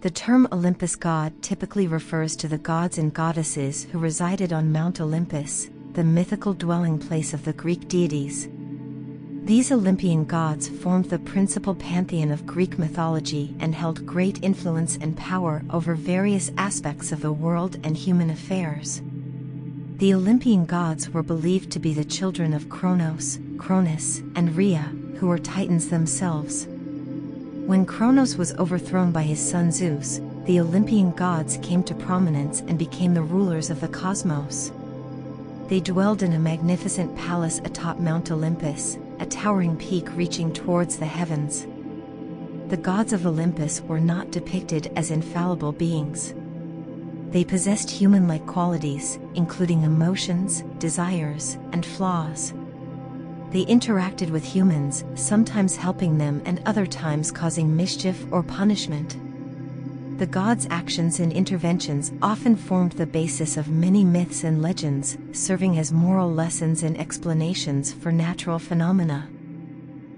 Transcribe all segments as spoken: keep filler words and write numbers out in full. The term Olympus god typically refers to the gods and goddesses who resided on Mount Olympus, the mythical dwelling place of the Greek deities. These Olympian gods formed the principal pantheon of Greek mythology and held great influence and power over various aspects of the world and human affairs. The Olympian gods were believed to be the children of Kronos, Cronus, and Rhea, who were Titans themselves. When Kronos was overthrown by his son Zeus, the Olympian gods came to prominence and became the rulers of the cosmos. They dwelled in a magnificent palace atop Mount Olympus, a towering peak reaching towards the heavens. The gods of Olympus were not depicted as infallible beings. They possessed human-like qualities, including emotions, desires, and flaws. They interacted with humans, sometimes helping them and other times causing mischief or punishment. The gods' actions and interventions often formed the basis of many myths and legends, serving as moral lessons and explanations for natural phenomena.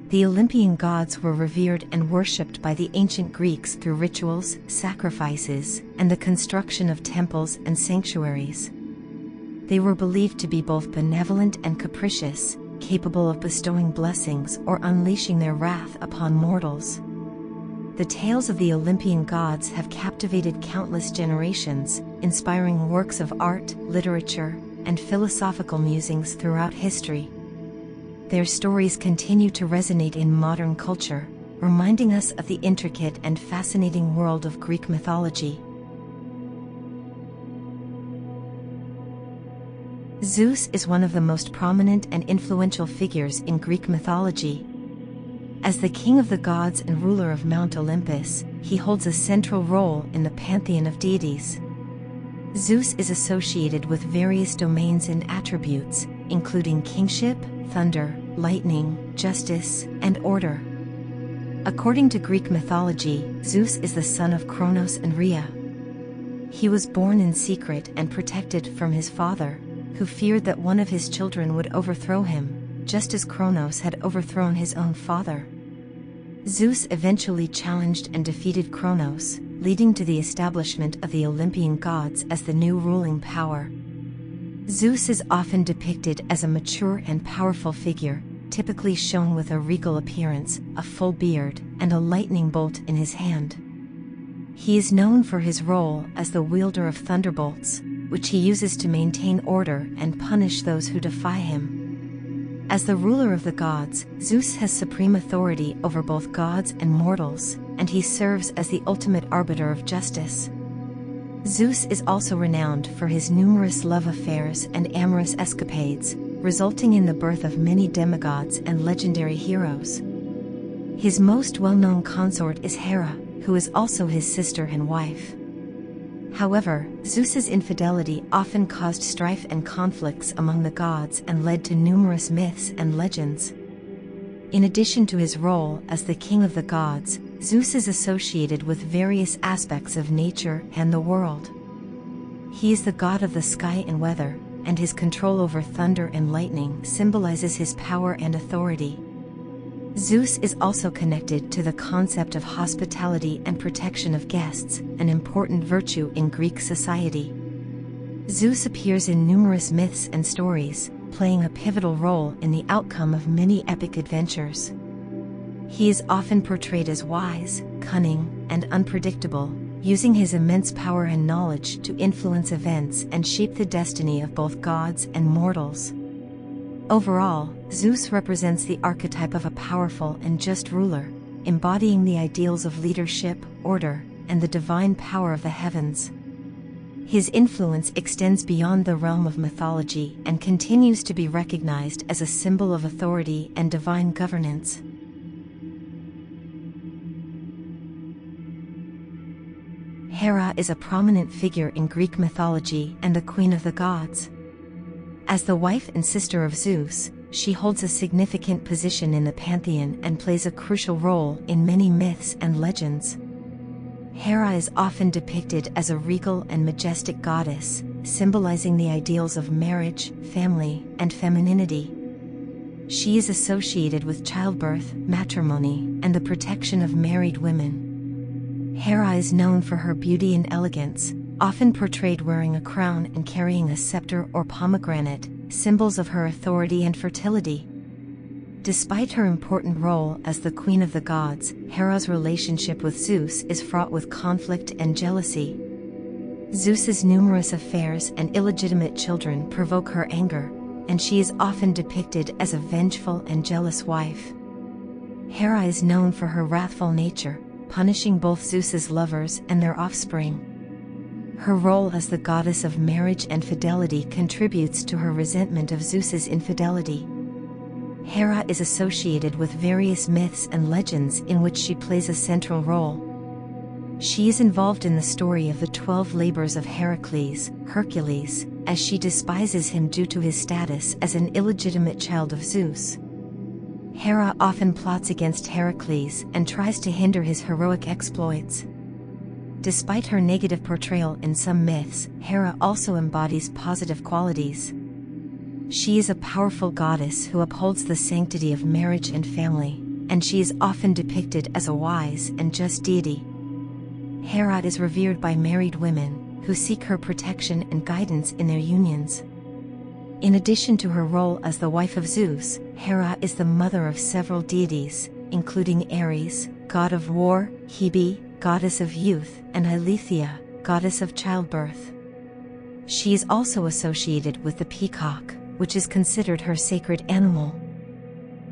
The Olympian gods were revered and worshipped by the ancient Greeks through rituals, sacrifices, and the construction of temples and sanctuaries. They were believed to be both benevolent and capricious, capable of bestowing blessings or unleashing their wrath upon mortals. The tales of the Olympian gods have captivated countless generations, inspiring works of art, literature, and philosophical musings throughout history. Their stories continue to resonate in modern culture, reminding us of the intricate and fascinating world of Greek mythology. Zeus is one of the most prominent and influential figures in Greek mythology. As the king of the gods and ruler of Mount Olympus, he holds a central role in the pantheon of deities. Zeus is associated with various domains and attributes, including kingship, thunder, lightning, justice, and order. According to Greek mythology, Zeus is the son of Cronos and Rhea. He was born in secret and protected from his father, who feared that one of his children would overthrow him, just as Cronos had overthrown his own father. Zeus eventually challenged and defeated Cronos, leading to the establishment of the Olympian gods as the new ruling power. Zeus is often depicted as a mature and powerful figure, typically shown with a regal appearance, a full beard, and a lightning bolt in his hand. He is known for his role as the wielder of thunderbolts, which he uses to maintain order and punish those who defy him. As the ruler of the gods, Zeus has supreme authority over both gods and mortals, and he serves as the ultimate arbiter of justice. Zeus is also renowned for his numerous love affairs and amorous escapades, resulting in the birth of many demigods and legendary heroes. His most well-known consort is Hera, who is also his sister and wife. However, Zeus's infidelity often caused strife and conflicts among the gods and led to numerous myths and legends. In addition to his role as the king of the gods, Zeus is associated with various aspects of nature and the world. He is the god of the sky and weather, and his control over thunder and lightning symbolizes his power and authority. Zeus is also connected to the concept of hospitality and protection of guests, an important virtue in Greek society. Zeus appears in numerous myths and stories, playing a pivotal role in the outcome of many epic adventures. He is often portrayed as wise, cunning, and unpredictable, using his immense power and knowledge to influence events and shape the destiny of both gods and mortals. Overall, Zeus represents the archetype of a powerful and just ruler, embodying the ideals of leadership, order, and the divine power of the heavens. His influence extends beyond the realm of mythology and continues to be recognized as a symbol of authority and divine governance. Hera is a prominent figure in Greek mythology and the queen of the gods. As the wife and sister of Zeus, she holds a significant position in the pantheon and plays a crucial role in many myths and legends. Hera is often depicted as a regal and majestic goddess, symbolizing the ideals of marriage, family, and femininity. She is associated with childbirth, matrimony, and the protection of married women. Hera is known for her beauty and elegance, often portrayed wearing a crown and carrying a scepter or pomegranate, symbols of her authority and fertility. Despite her important role as the queen of the gods, Hera's relationship with Zeus is fraught with conflict and jealousy. Zeus's numerous affairs and illegitimate children provoke her anger, and she is often depicted as a vengeful and jealous wife. Hera is known for her wrathful nature, punishing both Zeus's lovers and their offspring. Her role as the goddess of marriage and fidelity contributes to her resentment of Zeus's infidelity. Hera is associated with various myths and legends in which she plays a central role. She is involved in the story of the twelve labors of Heracles, Hercules, as she despises him due to his status as an illegitimate child of Zeus. Hera often plots against Heracles and tries to hinder his heroic exploits. Despite her negative portrayal in some myths, Hera also embodies positive qualities. She is a powerful goddess who upholds the sanctity of marriage and family, and she is often depicted as a wise and just deity. Hera is revered by married women, who seek her protection and guidance in their unions. In addition to her role as the wife of Zeus, Hera is the mother of several deities, including Ares, god of war, Hebe, goddess of youth, and Eileithyia, goddess of childbirth. She is also associated with the peacock, which is considered her sacred animal.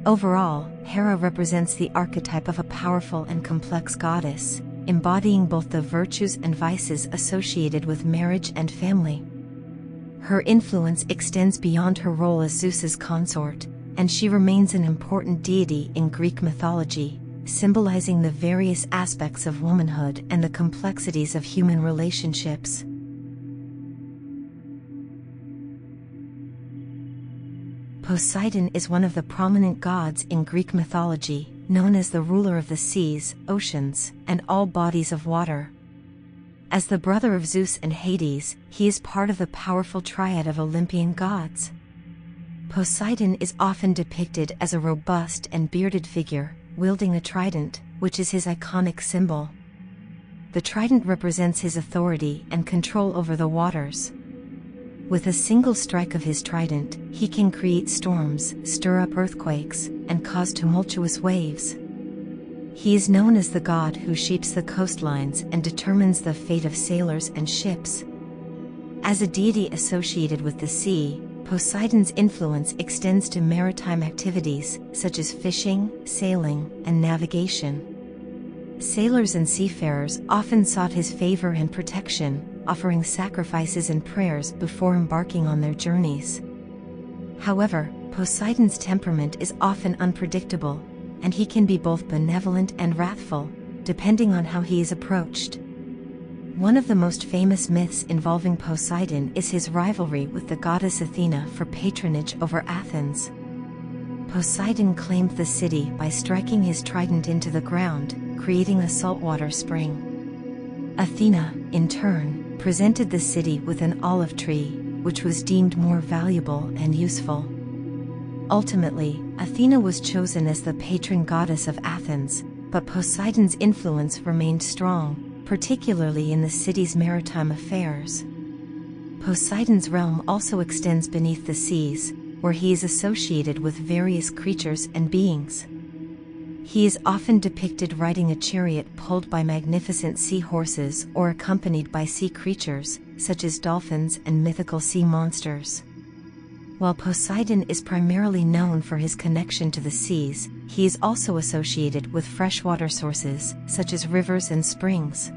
Overall, Hera represents the archetype of a powerful and complex goddess, embodying both the virtues and vices associated with marriage and family. Her influence extends beyond her role as Zeus's consort, and she remains an important deity in Greek mythology, symbolizing the various aspects of womanhood and the complexities of human relationships. Poseidon is one of the prominent gods in Greek mythology, known as the ruler of the seas, oceans, and all bodies of water. As the brother of Zeus and Hades, he is part of the powerful triad of Olympian gods. Poseidon is often depicted as a robust and bearded figure, wielding a trident, which is his iconic symbol. The trident represents his authority and control over the waters. With a single strike of his trident, he can create storms, stir up earthquakes, and cause tumultuous waves. He is known as the god who shapes the coastlines and determines the fate of sailors and ships. As a deity associated with the sea, Poseidon's influence extends to maritime activities, such as fishing, sailing, and navigation. Sailors and seafarers often sought his favor and protection, offering sacrifices and prayers before embarking on their journeys. However, Poseidon's temperament is often unpredictable, and he can be both benevolent and wrathful, depending on how he is approached. One of the most famous myths involving Poseidon is his rivalry with the goddess Athena for patronage over Athens. Poseidon claimed the city by striking his trident into the ground, creating a saltwater spring. Athena, in turn, presented the city with an olive tree, which was deemed more valuable and useful. Ultimately, Athena was chosen as the patron goddess of Athens, but Poseidon's influence remained strong, particularly in the city's maritime affairs. Poseidon's realm also extends beneath the seas, where he is associated with various creatures and beings. He is often depicted riding a chariot pulled by magnificent sea horses or accompanied by sea creatures, such as dolphins and mythical sea monsters. While Poseidon is primarily known for his connection to the seas, he is also associated with freshwater sources, such as rivers and springs.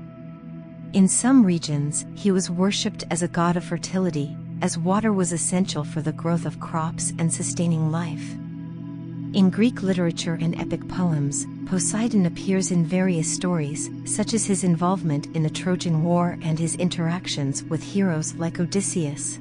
In some regions, he was worshipped as a god of fertility, as water was essential for the growth of crops and sustaining life. In Greek literature and epic poems, Poseidon appears in various stories, such as his involvement in the Trojan War and his interactions with heroes like Odysseus.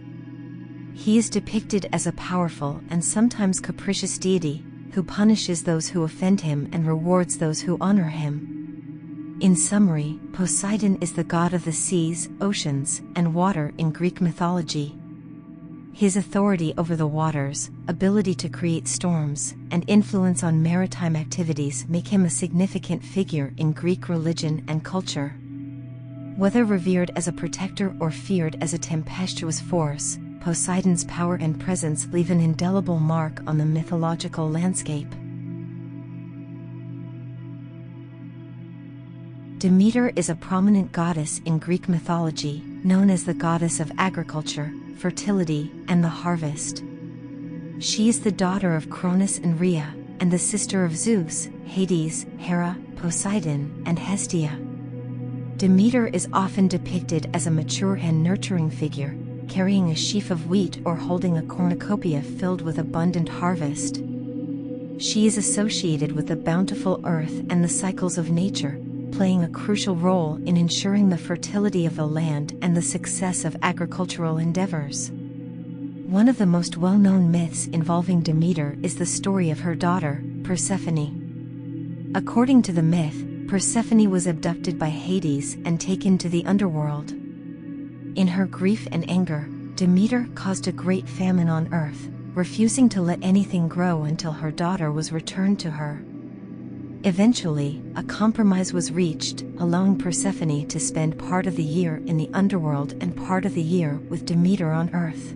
He is depicted as a powerful and sometimes capricious deity, who punishes those who offend him and rewards those who honor him. In summary, Poseidon is the god of the seas, oceans, and water in Greek mythology. His authority over the waters, ability to create storms, and influence on maritime activities make him a significant figure in Greek religion and culture. Whether revered as a protector or feared as a tempestuous force, Poseidon's power and presence leave an indelible mark on the mythological landscape. Demeter is a prominent goddess in Greek mythology, known as the goddess of agriculture, fertility, and the harvest. She is the daughter of Cronus and Rhea, and the sister of Zeus, Hades, Hera, Poseidon, and Hestia. Demeter is often depicted as a mature and nurturing figure, carrying a sheaf of wheat or holding a cornucopia filled with abundant harvest. She is associated with the bountiful earth and the cycles of nature, playing a crucial role in ensuring the fertility of the land and the success of agricultural endeavors. One of the most well-known myths involving Demeter is the story of her daughter, Persephone. According to the myth, Persephone was abducted by Hades and taken to the underworld. In her grief and anger, Demeter caused a great famine on earth, refusing to let anything grow until her daughter was returned to her. Eventually, a compromise was reached, allowing Persephone to spend part of the year in the underworld and part of the year with Demeter on Earth.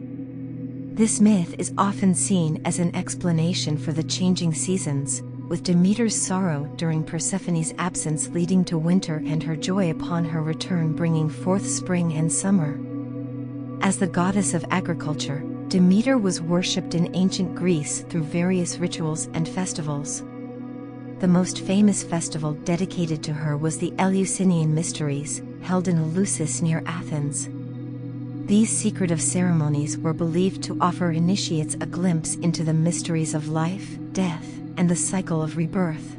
This myth is often seen as an explanation for the changing seasons, with Demeter's sorrow during Persephone's absence leading to winter and her joy upon her return bringing forth spring and summer. As the goddess of agriculture, Demeter was worshipped in ancient Greece through various rituals and festivals. The most famous festival dedicated to her was the Eleusinian Mysteries, held in Eleusis near Athens. These secretive ceremonies were believed to offer initiates a glimpse into the mysteries of life, death, and the cycle of rebirth.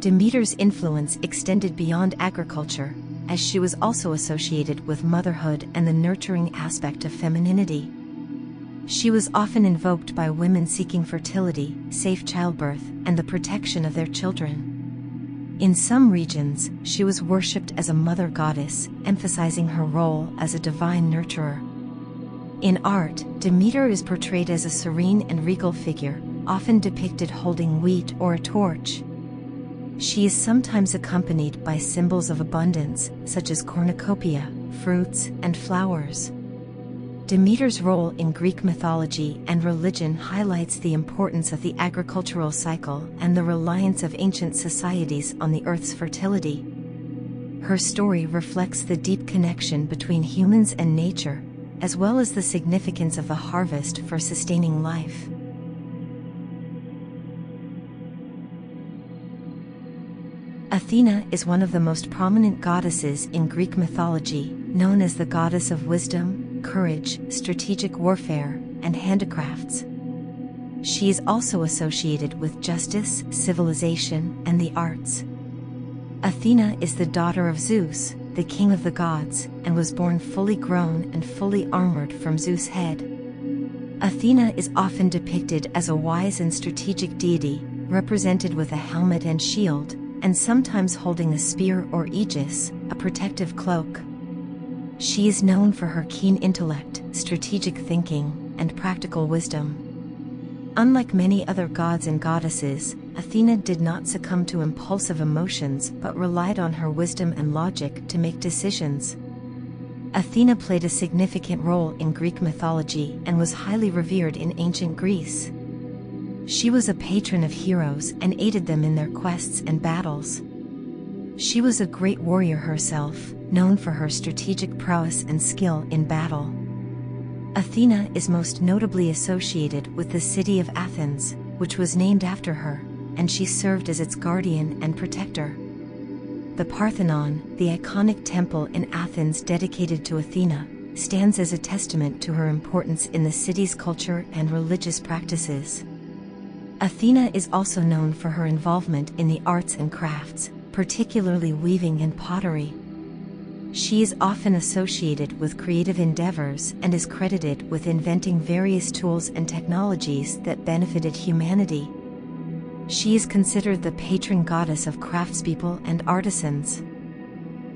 Demeter's influence extended beyond agriculture, as she was also associated with motherhood and the nurturing aspect of femininity. She was often invoked by women seeking fertility, safe childbirth, and the protection of their children. In some regions, she was worshipped as a mother goddess, emphasizing her role as a divine nurturer. In art, Demeter is portrayed as a serene and regal figure, often depicted holding wheat or a torch. She is sometimes accompanied by symbols of abundance, such as cornucopia, fruits, and flowers. Demeter's role in Greek mythology and religion highlights the importance of the agricultural cycle and the reliance of ancient societies on the earth's fertility. Her story reflects the deep connection between humans and nature, as well as the significance of the harvest for sustaining life. Athena is one of the most prominent goddesses in Greek mythology, known as the goddess of wisdom, courage, strategic warfare, and handicrafts. She is also associated with justice, civilization, and the arts. Athena is the daughter of Zeus, the king of the gods, and was born fully grown and fully armored from Zeus' head. Athena is often depicted as a wise and strategic deity, represented with a helmet and shield, and sometimes holding a spear or aegis, a protective cloak. She is known for her keen intellect, strategic thinking, and practical wisdom. Unlike many other gods and goddesses, Athena did not succumb to impulsive emotions but relied on her wisdom and logic to make decisions. Athena played a significant role in Greek mythology and was highly revered in ancient Greece. She was a patron of heroes and aided them in their quests and battles. She was a great warrior herself, known for her strategic prowess and skill in battle. Athena is most notably associated with the city of Athens, which was named after her, and she served as its guardian and protector. The Parthenon, the iconic temple in Athens dedicated to Athena, stands as a testament to her importance in the city's culture and religious practices. Athena is also known for her involvement in the arts and crafts, particularly weaving and pottery. She is often associated with creative endeavors and is credited with inventing various tools and technologies that benefited humanity. She is considered the patron goddess of craftspeople and artisans.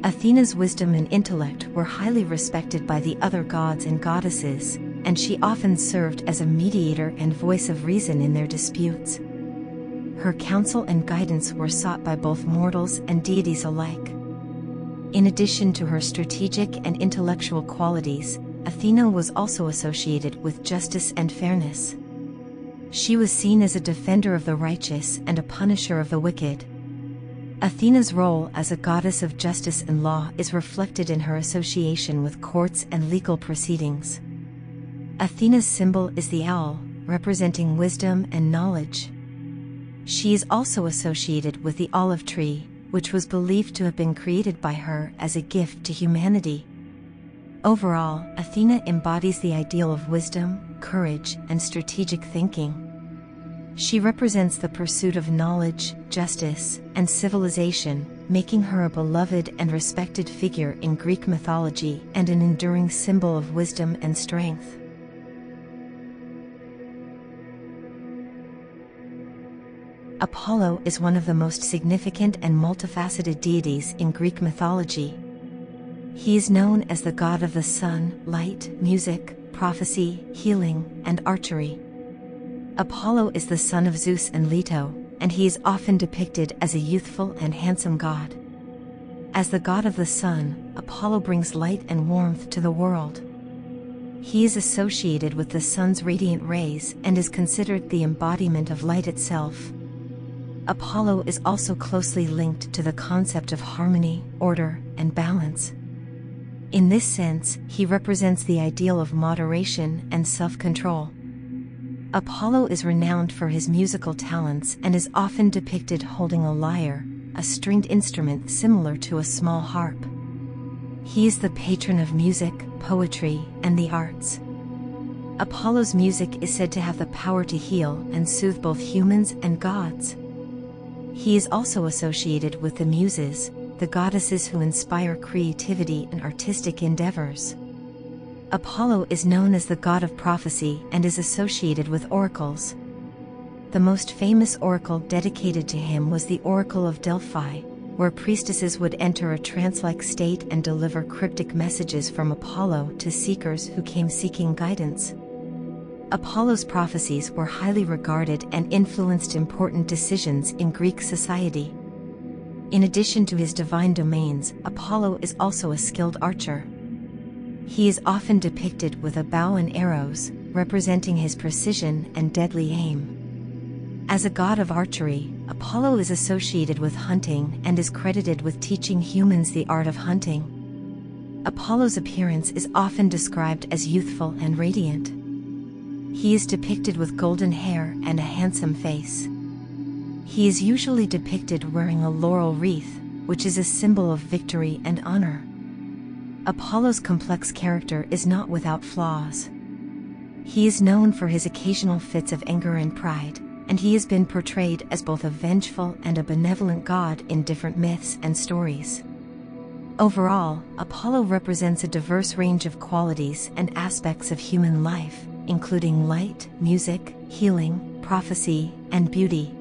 Athena's wisdom and intellect were highly respected by the other gods and goddesses, and she often served as a mediator and voice of reason in their disputes. Her counsel and guidance were sought by both mortals and deities alike. In addition to her strategic and intellectual qualities, Athena was also associated with justice and fairness. She was seen as a defender of the righteous and a punisher of the wicked. Athena's role as a goddess of justice and law is reflected in her association with courts and legal proceedings. Athena's symbol is the owl, representing wisdom and knowledge. She is also associated with the olive tree, which was believed to have been created by her as a gift to humanity. Overall, Athena embodies the ideal of wisdom, courage, and strategic thinking. She represents the pursuit of knowledge, justice, and civilization, making her a beloved and respected figure in Greek mythology and an enduring symbol of wisdom and strength. Apollo is one of the most significant and multifaceted deities in Greek mythology. He is known as the god of the sun, light, music, prophecy, healing, and archery. Apollo is the son of Zeus and Leto, and he is often depicted as a youthful and handsome god. As the god of the sun, Apollo brings light and warmth to the world. He is associated with the sun's radiant rays and is considered the embodiment of light itself. Apollo is also closely linked to the concept of harmony, order, and balance. In this sense, he represents the ideal of moderation and self-control. Apollo is renowned for his musical talents and is often depicted holding a lyre, a stringed instrument similar to a small harp. He is the patron of music, poetry, and the arts. Apollo's music is said to have the power to heal and soothe both humans and gods. He is also associated with the Muses, the goddesses who inspire creativity and artistic endeavors. Apollo is known as the god of prophecy and is associated with oracles. The most famous oracle dedicated to him was the Oracle of Delphi, where priestesses would enter a trance-like state and deliver cryptic messages from Apollo to seekers who came seeking guidance. Apollo's prophecies were highly regarded and influenced important decisions in Greek society. In addition to his divine domains, Apollo is also a skilled archer. He is often depicted with a bow and arrows, representing his precision and deadly aim. As a god of archery, Apollo is associated with hunting and is credited with teaching humans the art of hunting. Apollo's appearance is often described as youthful and radiant. He is depicted with golden hair and a handsome face. He is usually depicted wearing a laurel wreath, which is a symbol of victory and honor. Apollo's complex character is not without flaws. He is known for his occasional fits of anger and pride, and he has been portrayed as both a vengeful and a benevolent god in different myths and stories. Overall, Apollo represents a diverse range of qualities and aspects of human life, including light, music, healing, prophecy, and beauty.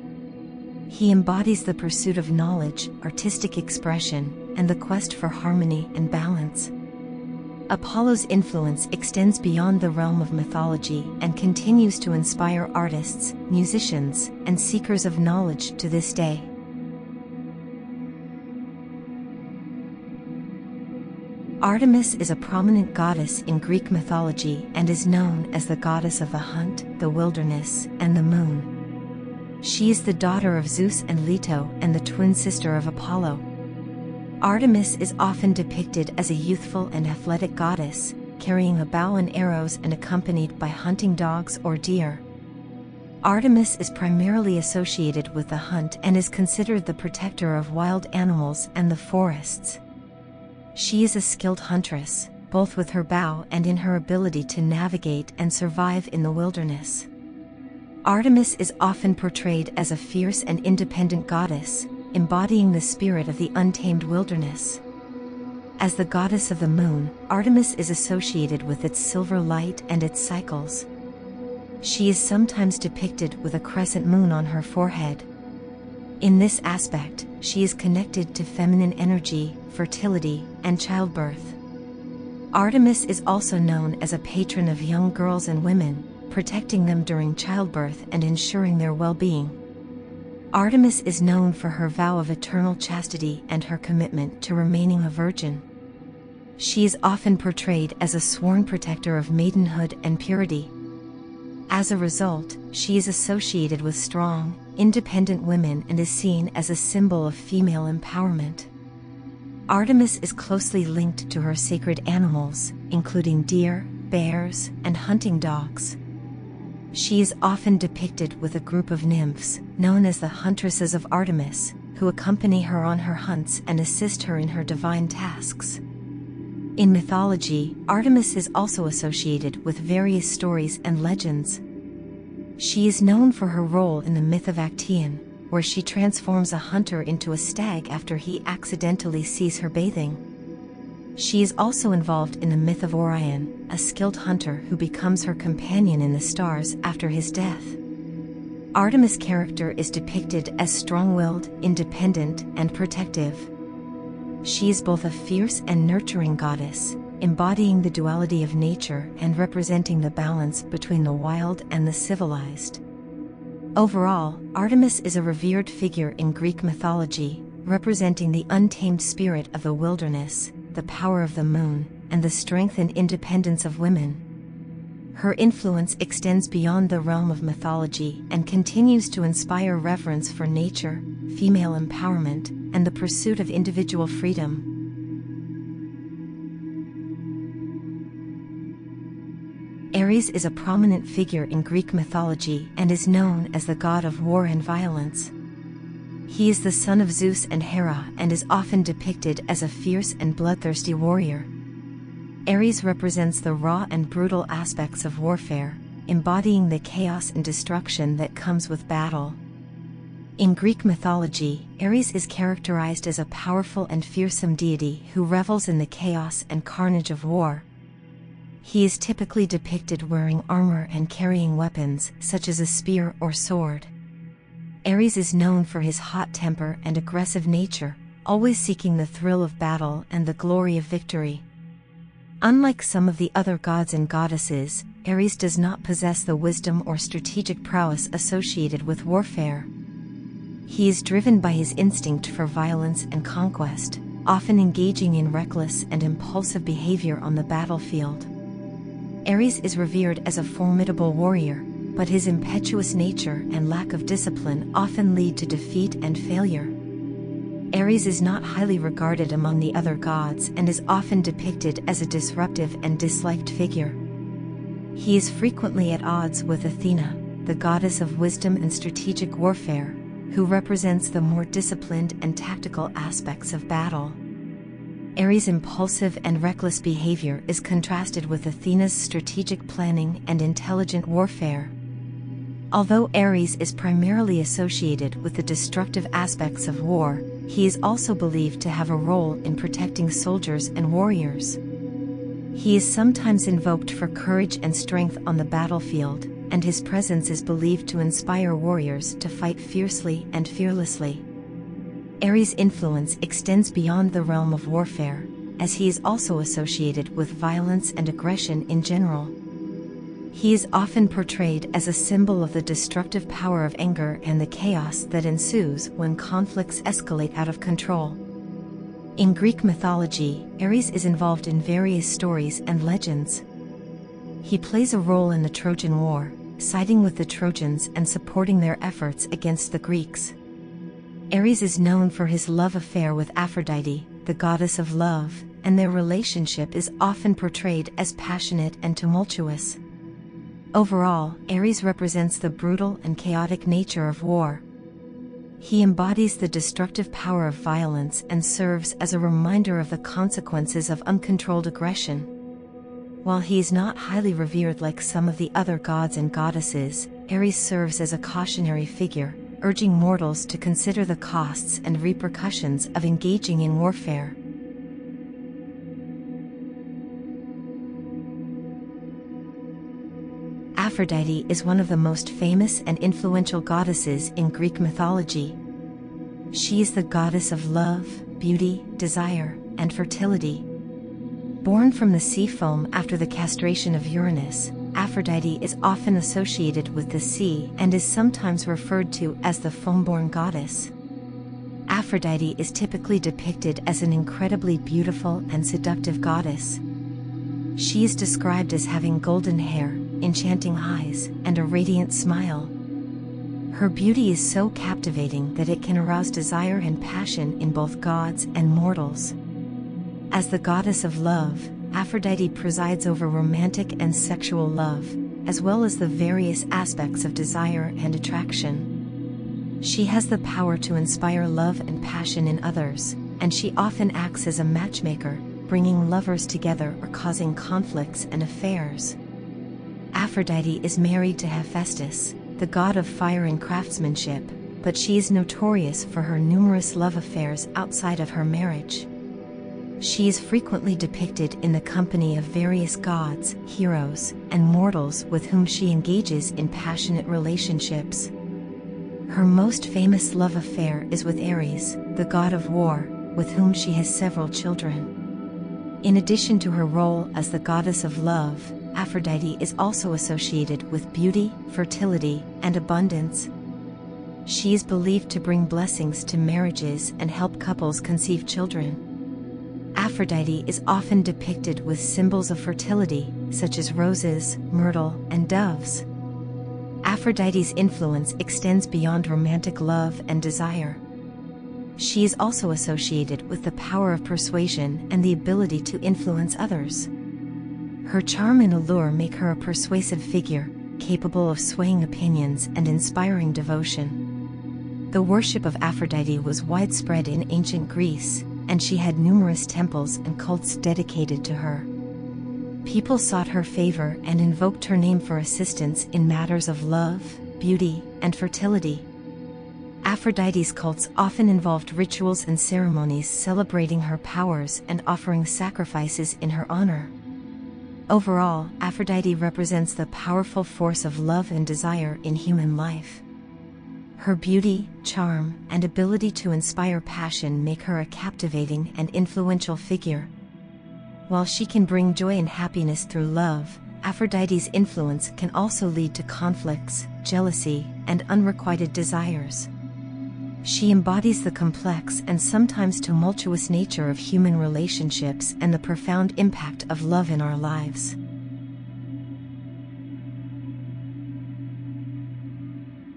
He embodies the pursuit of knowledge, artistic expression, and the quest for harmony and balance. Apollo's influence extends beyond the realm of mythology and continues to inspire artists, musicians, and seekers of knowledge to this day. Artemis is a prominent goddess in Greek mythology and is known as the goddess of the hunt, the wilderness, and the moon. She is the daughter of Zeus and Leto and the twin sister of Apollo. Artemis is often depicted as a youthful and athletic goddess, carrying a bow and arrows and accompanied by hunting dogs or deer. Artemis is primarily associated with the hunt and is considered the protector of wild animals and the forests. She is a skilled huntress, both with her bow and in her ability to navigate and survive in the wilderness. Artemis is often portrayed as a fierce and independent goddess, embodying the spirit of the untamed wilderness. As the goddess of the moon, Artemis is associated with its silver light and its cycles. She is sometimes depicted with a crescent moon on her forehead. In this aspect, she is connected to feminine energy, fertility, and childbirth. Artemis is also known as a patron of young girls and women, protecting them during childbirth and ensuring their well-being. Artemis is known for her vow of eternal chastity and her commitment to remaining a virgin. She is often portrayed as a sworn protector of maidenhood and purity. As a result, she is associated with strong, independent women and is seen as a symbol of female empowerment. Artemis is closely linked to her sacred animals, including deer, bears, and hunting dogs. She is often depicted with a group of nymphs, known as the Huntresses of Artemis, who accompany her on her hunts and assist her in her divine tasks. In mythology, Artemis is also associated with various stories and legends. She is known for her role in the myth of Actaeon, where she transforms a hunter into a stag after he accidentally sees her bathing. She is also involved in the myth of Orion, a skilled hunter who becomes her companion in the stars after his death. Artemis' character is depicted as strong-willed, independent, and protective. She is both a fierce and nurturing goddess, embodying the duality of nature and representing the balance between the wild and the civilized. Overall, Artemis is a revered figure in Greek mythology, representing the untamed spirit of the wilderness, the power of the moon, and the strength and independence of women. Her influence extends beyond the realm of mythology and continues to inspire reverence for nature, female empowerment, and the pursuit of individual freedom. Ares is a prominent figure in Greek mythology and is known as the god of war and violence. He is the son of Zeus and Hera and is often depicted as a fierce and bloodthirsty warrior. Ares represents the raw and brutal aspects of warfare, embodying the chaos and destruction that comes with battle. In Greek mythology, Ares is characterized as a powerful and fearsome deity who revels in the chaos and carnage of war. He is typically depicted wearing armor and carrying weapons, such as a spear or sword. Ares is known for his hot temper and aggressive nature, always seeking the thrill of battle and the glory of victory. Unlike some of the other gods and goddesses, Ares does not possess the wisdom or strategic prowess associated with warfare. He is driven by his instinct for violence and conquest, often engaging in reckless and impulsive behavior on the battlefield. Ares is revered as a formidable warrior, but his impetuous nature and lack of discipline often lead to defeat and failure. Ares is not highly regarded among the other gods and is often depicted as a disruptive and disliked figure. He is frequently at odds with Athena, the goddess of wisdom and strategic warfare, who represents the more disciplined and tactical aspects of battle. Ares' impulsive and reckless behavior is contrasted with Athena's strategic planning and intelligent warfare. Although Ares is primarily associated with the destructive aspects of war, he is also believed to have a role in protecting soldiers and warriors. He is sometimes invoked for courage and strength on the battlefield, and his presence is believed to inspire warriors to fight fiercely and fearlessly. Ares' influence extends beyond the realm of warfare, as he is also associated with violence and aggression in general. He is often portrayed as a symbol of the destructive power of anger and the chaos that ensues when conflicts escalate out of control. In Greek mythology, Ares is involved in various stories and legends. He plays a role in the Trojan War, siding with the Trojans and supporting their efforts against the Greeks. Ares is known for his love affair with Aphrodite, the goddess of love, and their relationship is often portrayed as passionate and tumultuous. Overall, Ares represents the brutal and chaotic nature of war. He embodies the destructive power of violence and serves as a reminder of the consequences of uncontrolled aggression. While he is not highly revered like some of the other gods and goddesses, Ares serves as a cautionary figure, urging mortals to consider the costs and repercussions of engaging in warfare. Aphrodite is one of the most famous and influential goddesses in Greek mythology. She is the goddess of love, beauty, desire, and fertility. Born from the sea foam after the castration of Uranus, Aphrodite is often associated with the sea and is sometimes referred to as the foam-born goddess. Aphrodite is typically depicted as an incredibly beautiful and seductive goddess. She is described as having golden hair, enchanting eyes, and a radiant smile. Her beauty is so captivating that it can arouse desire and passion in both gods and mortals. As the goddess of love, Aphrodite presides over romantic and sexual love, as well as the various aspects of desire and attraction. She has the power to inspire love and passion in others, and she often acts as a matchmaker, bringing lovers together or causing conflicts and affairs. Aphrodite is married to Hephaestus, the god of fire and craftsmanship, but she is notorious for her numerous love affairs outside of her marriage. She is frequently depicted in the company of various gods, heroes, and mortals with whom she engages in passionate relationships. Her most famous love affair is with Ares, the god of war, with whom she has several children. In addition to her role as the goddess of love, Aphrodite is also associated with beauty, fertility, and abundance. She is believed to bring blessings to marriages and help couples conceive children. Aphrodite is often depicted with symbols of fertility, such as roses, myrtle, and doves. Aphrodite's influence extends beyond romantic love and desire. She is also associated with the power of persuasion and the ability to influence others. Her charm and allure make her a persuasive figure, capable of swaying opinions and inspiring devotion. The worship of Aphrodite was widespread in ancient Greece, and she had numerous temples and cults dedicated to her. People sought her favor and invoked her name for assistance in matters of love, beauty, and fertility. Aphrodite's cults often involved rituals and ceremonies celebrating her powers and offering sacrifices in her honor. Overall, Aphrodite represents the powerful force of love and desire in human life. Her beauty, charm, and ability to inspire passion make her a captivating and influential figure. While she can bring joy and happiness through love, Aphrodite's influence can also lead to conflicts, jealousy, and unrequited desires. She embodies the complex and sometimes tumultuous nature of human relationships and the profound impact of love in our lives.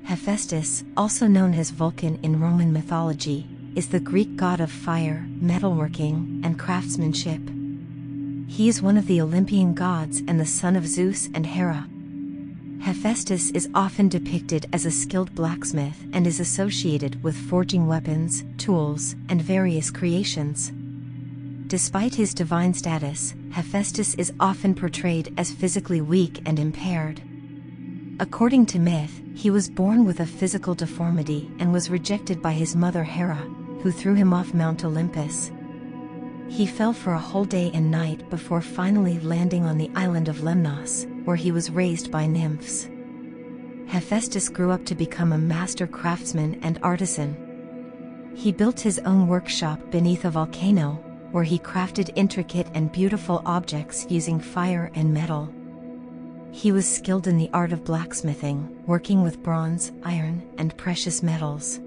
Hephaestus, also known as Vulcan in Roman mythology, is the Greek god of fire, metalworking, and craftsmanship. He is one of the Olympian gods and the son of Zeus and Hera. Hephaestus is often depicted as a skilled blacksmith and is associated with forging weapons, tools, and various creations. Despite his divine status, Hephaestus is often portrayed as physically weak and impaired. According to myth, he was born with a physical deformity and was rejected by his mother Hera, who threw him off Mount Olympus. He fell for a whole day and night before finally landing on the island of Lemnos, where he was raised by nymphs. Hephaestus grew up to become a master craftsman and artisan. He built his own workshop beneath a volcano, where he crafted intricate and beautiful objects using fire and metal. He was skilled in the art of blacksmithing, working with bronze, iron, and precious metals.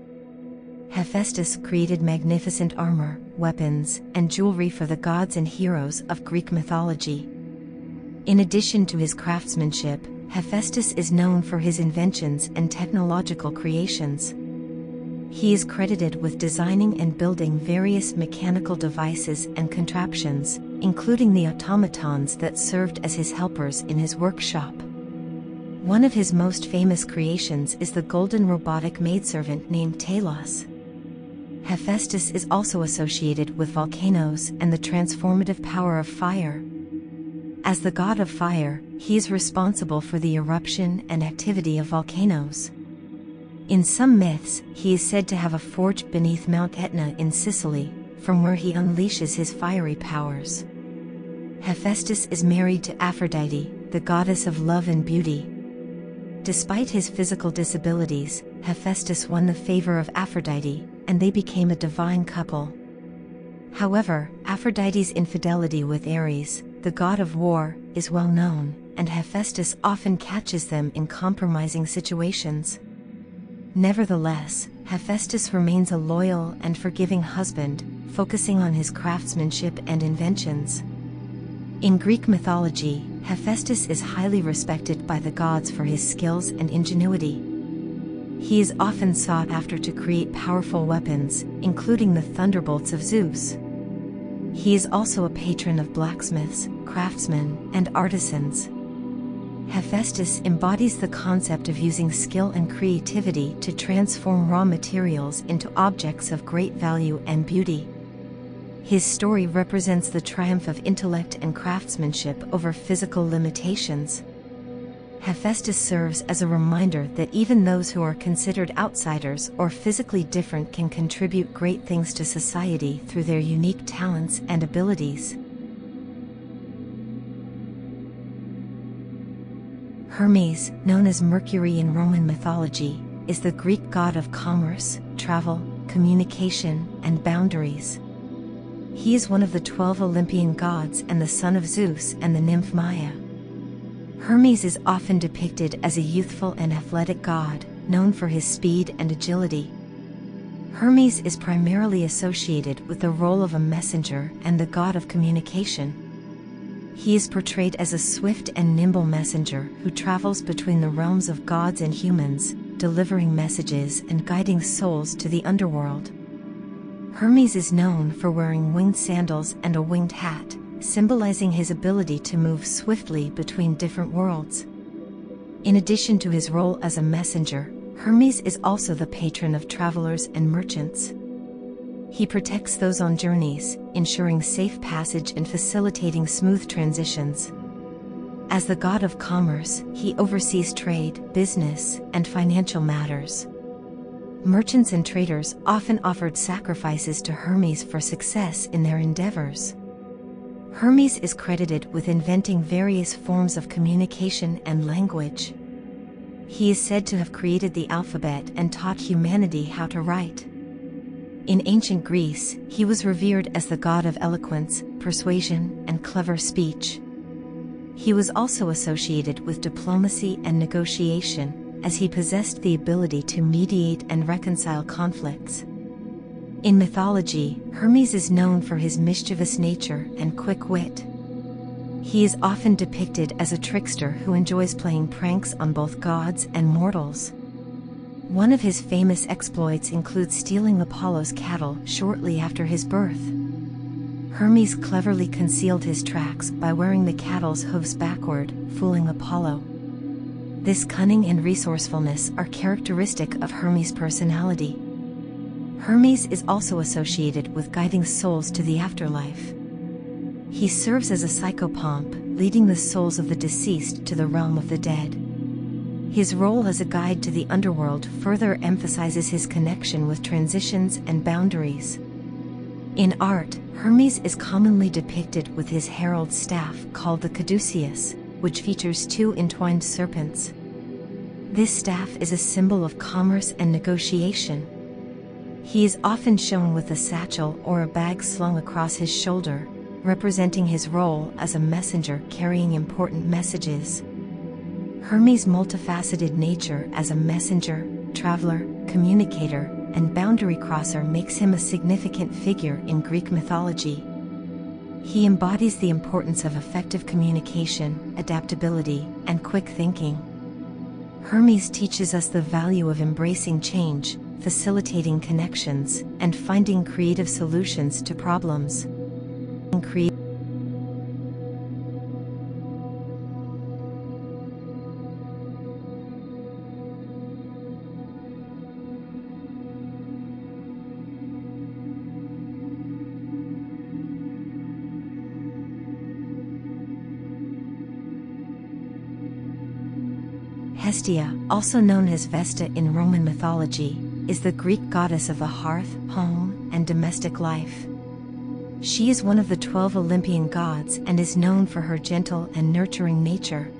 Hephaestus created magnificent armor, weapons, and jewelry for the gods and heroes of Greek mythology. In addition to his craftsmanship, Hephaestus is known for his inventions and technological creations. He is credited with designing and building various mechanical devices and contraptions, including the automatons that served as his helpers in his workshop. One of his most famous creations is the golden robotic maidservant named Talos. Hephaestus is also associated with volcanoes and the transformative power of fire. As the god of fire, he is responsible for the eruption and activity of volcanoes. In some myths, he is said to have a forge beneath Mount Etna in Sicily, from where he unleashes his fiery powers. Hephaestus is married to Aphrodite, the goddess of love and beauty. Despite his physical disabilities, Hephaestus won the favor of Aphrodite, and they became a divine couple. However, Aphrodite's infidelity with Ares, the god of war, is well known, and Hephaestus often catches them in compromising situations. Nevertheless, Hephaestus remains a loyal and forgiving husband, focusing on his craftsmanship and inventions. In Greek mythology, Hephaestus is highly respected by the gods for his skills and ingenuity. He is often sought after to create powerful weapons, including the thunderbolts of Zeus. He is also a patron of blacksmiths, craftsmen, and artisans. Hephaestus embodies the concept of using skill and creativity to transform raw materials into objects of great value and beauty. His story represents the triumph of intellect and craftsmanship over physical limitations. Hephaestus serves as a reminder that even those who are considered outsiders or physically different can contribute great things to society through their unique talents and abilities. Hermes, known as Mercury in Roman mythology, is the Greek god of commerce, travel, communication, and boundaries. He is one of the twelve Olympian gods and the son of Zeus and the nymph Maia. Hermes is often depicted as a youthful and athletic god, known for his speed and agility. Hermes is primarily associated with the role of a messenger and the god of communication. He is portrayed as a swift and nimble messenger who travels between the realms of gods and humans, delivering messages and guiding souls to the underworld. Hermes is known for wearing winged sandals and a winged hat, symbolizing his ability to move swiftly between different worlds. In addition to his role as a messenger, Hermes is also the patron of travelers and merchants. He protects those on journeys, ensuring safe passage and facilitating smooth transitions. As the god of commerce, he oversees trade, business, and financial matters. Merchants and traders often offered sacrifices to Hermes for success in their endeavors. Hermes is credited with inventing various forms of communication and language. He is said to have created the alphabet and taught humanity how to write. In ancient Greece, he was revered as the god of eloquence, persuasion, and clever speech. He was also associated with diplomacy and negotiation, as he possessed the ability to mediate and reconcile conflicts. In mythology, Hermes is known for his mischievous nature and quick wit. He is often depicted as a trickster who enjoys playing pranks on both gods and mortals. One of his famous exploits includes stealing Apollo's cattle shortly after his birth. Hermes cleverly concealed his tracks by wearing the cattle's hooves backward, fooling Apollo. This cunning and resourcefulness are characteristic of Hermes' personality. Hermes is also associated with guiding souls to the afterlife. He serves as a psychopomp, leading the souls of the deceased to the realm of the dead. His role as a guide to the underworld further emphasizes his connection with transitions and boundaries. In art, Hermes is commonly depicted with his herald staff called the caduceus, which features two entwined serpents. This staff is a symbol of commerce and negotiation. He is often shown with a satchel or a bag slung across his shoulder, representing his role as a messenger carrying important messages. Hermes' multifaceted nature as a messenger, traveler, communicator, and boundary crosser makes him a significant figure in Greek mythology. He embodies the importance of effective communication, adaptability, and quick thinking. Hermes teaches us the value of embracing change, facilitating connections, and finding creative solutions to problems. Hestia, also known as Vesta in Roman mythology, is the Greek goddess of the hearth, home, and domestic life. She is one of the twelve Olympian gods and is known for her gentle and nurturing nature.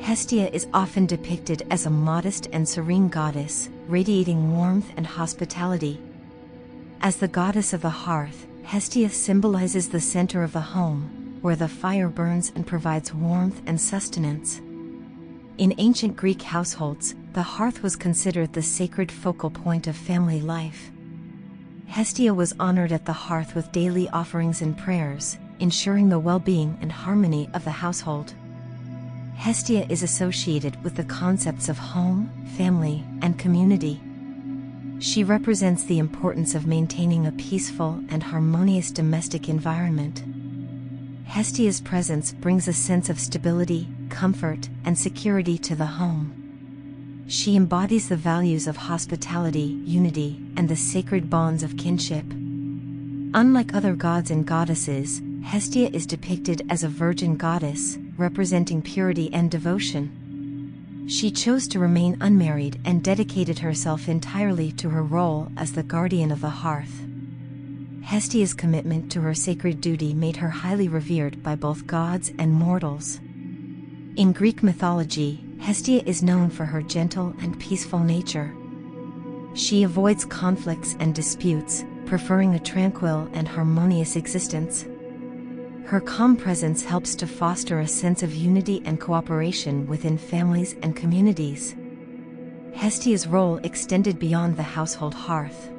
Hestia is often depicted as a modest and serene goddess, radiating warmth and hospitality. As the goddess of the hearth, Hestia symbolizes the center of the home, where the fire burns and provides warmth and sustenance. In ancient Greek households, the hearth was considered the sacred focal point of family life. Hestia was honored at the hearth with daily offerings and prayers, ensuring the well-being and harmony of the household. Hestia is associated with the concepts of home, family, and community. She represents the importance of maintaining a peaceful and harmonious domestic environment. Hestia's presence brings a sense of stability, comfort, and security to the home. She embodies the values of hospitality, unity, and the sacred bonds of kinship. Unlike other gods and goddesses, Hestia is depicted as a virgin goddess, representing purity and devotion. She chose to remain unmarried and dedicated herself entirely to her role as the guardian of the hearth. Hestia's commitment to her sacred duty made her highly revered by both gods and mortals. In Greek mythology, Hestia is known for her gentle and peaceful nature. She avoids conflicts and disputes, preferring a tranquil and harmonious existence. Her calm presence helps to foster a sense of unity and cooperation within families and communities. Hestia's role extended beyond the household hearth.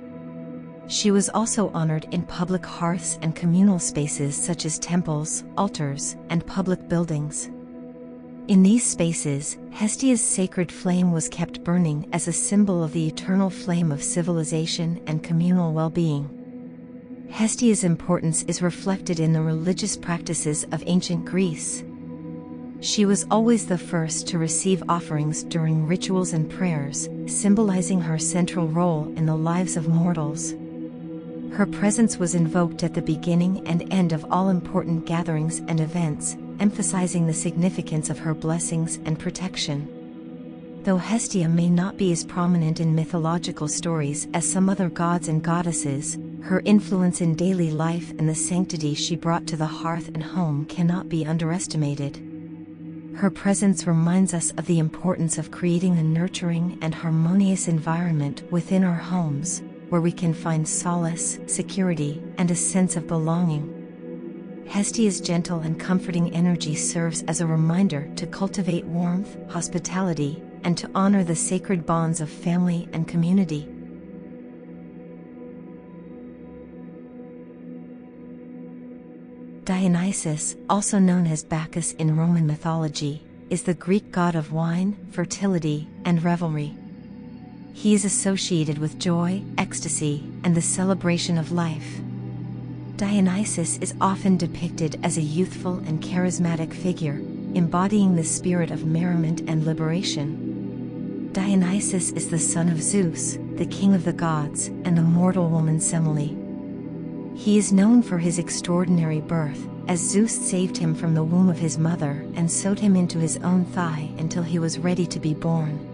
She was also honored in public hearths and communal spaces such as temples, altars, and public buildings. In these spaces, Hestia's sacred flame was kept burning as a symbol of the eternal flame of civilization and communal well-being. Hestia's importance is reflected in the religious practices of ancient Greece. She was always the first to receive offerings during rituals and prayers, symbolizing her central role in the lives of mortals. Her presence was invoked at the beginning and end of all important gatherings and events, emphasizing the significance of her blessings and protection. Though Hestia may not be as prominent in mythological stories as some other gods and goddesses, her influence in daily life and the sanctity she brought to the hearth and home cannot be underestimated. Her presence reminds us of the importance of creating a nurturing and harmonious environment within our homes, where we can find solace, security, and a sense of belonging. Hestia's gentle and comforting energy serves as a reminder to cultivate warmth, hospitality, and to honor the sacred bonds of family and community. Dionysus, also known as Bacchus in Roman mythology, is the Greek god of wine, fertility, and revelry. He is associated with joy, ecstasy, and the celebration of life. Dionysus is often depicted as a youthful and charismatic figure, embodying the spirit of merriment and liberation. Dionysus is the son of Zeus, the king of the gods, and the mortal woman Semele. He is known for his extraordinary birth, as Zeus saved him from the womb of his mother and sewed him into his own thigh until he was ready to be born.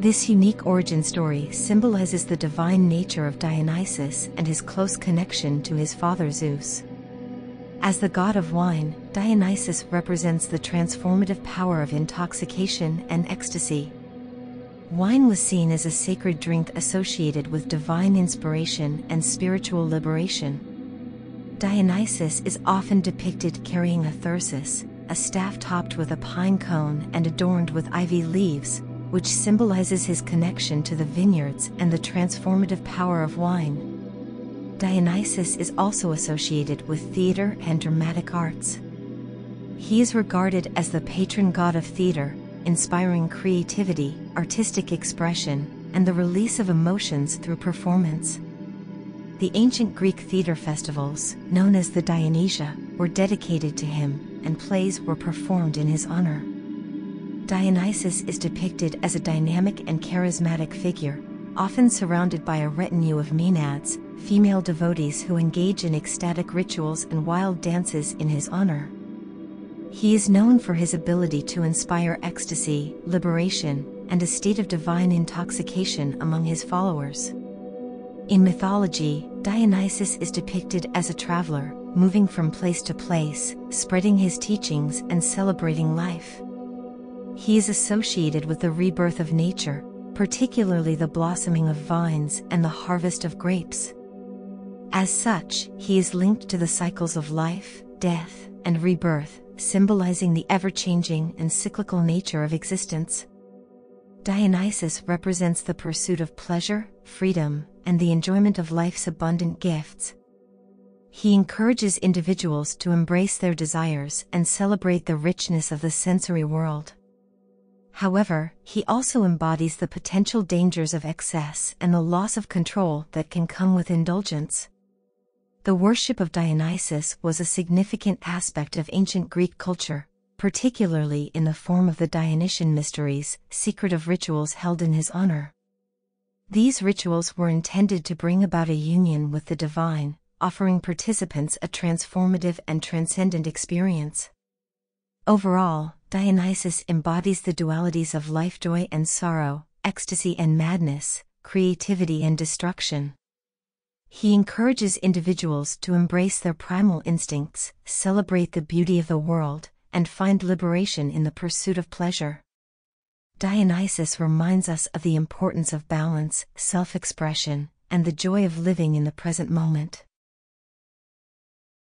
This unique origin story symbolizes the divine nature of Dionysus and his close connection to his father Zeus. As the god of wine, Dionysus represents the transformative power of intoxication and ecstasy. Wine was seen as a sacred drink associated with divine inspiration and spiritual liberation. Dionysus is often depicted carrying a thyrsus, a staff topped with a pine cone and adorned with ivy leaves, which symbolizes his connection to the vineyards and the transformative power of wine. Dionysus is also associated with theater and dramatic arts. He is regarded as the patron god of theater, inspiring creativity, artistic expression, and the release of emotions through performance. The ancient Greek theater festivals, known as the Dionysia, were dedicated to him, and plays were performed in his honor. Dionysus is depicted as a dynamic and charismatic figure, often surrounded by a retinue of maenads, female devotees who engage in ecstatic rituals and wild dances in his honor. He is known for his ability to inspire ecstasy, liberation, and a state of divine intoxication among his followers. In mythology, Dionysus is depicted as a traveler, moving from place to place, spreading his teachings and celebrating life. He is associated with the rebirth of nature, particularly the blossoming of vines and the harvest of grapes. As such, he is linked to the cycles of life, death, and rebirth, symbolizing the ever-changing and cyclical nature of existence. Dionysus represents the pursuit of pleasure, freedom, and the enjoyment of life's abundant gifts. He encourages individuals to embrace their desires and celebrate the richness of the sensory world. However, he also embodies the potential dangers of excess and the loss of control that can come with indulgence. The worship of Dionysus was a significant aspect of ancient Greek culture, particularly in the form of the Dionysian mysteries, secretive rituals held in his honor. These rituals were intended to bring about a union with the divine, offering participants a transformative and transcendent experience. Overall, Dionysus embodies the dualities of life, joy and sorrow, ecstasy and madness, creativity and destruction. He encourages individuals to embrace their primal instincts, celebrate the beauty of the world, and find liberation in the pursuit of pleasure. Dionysus reminds us of the importance of balance, self-expression, and the joy of living in the present moment.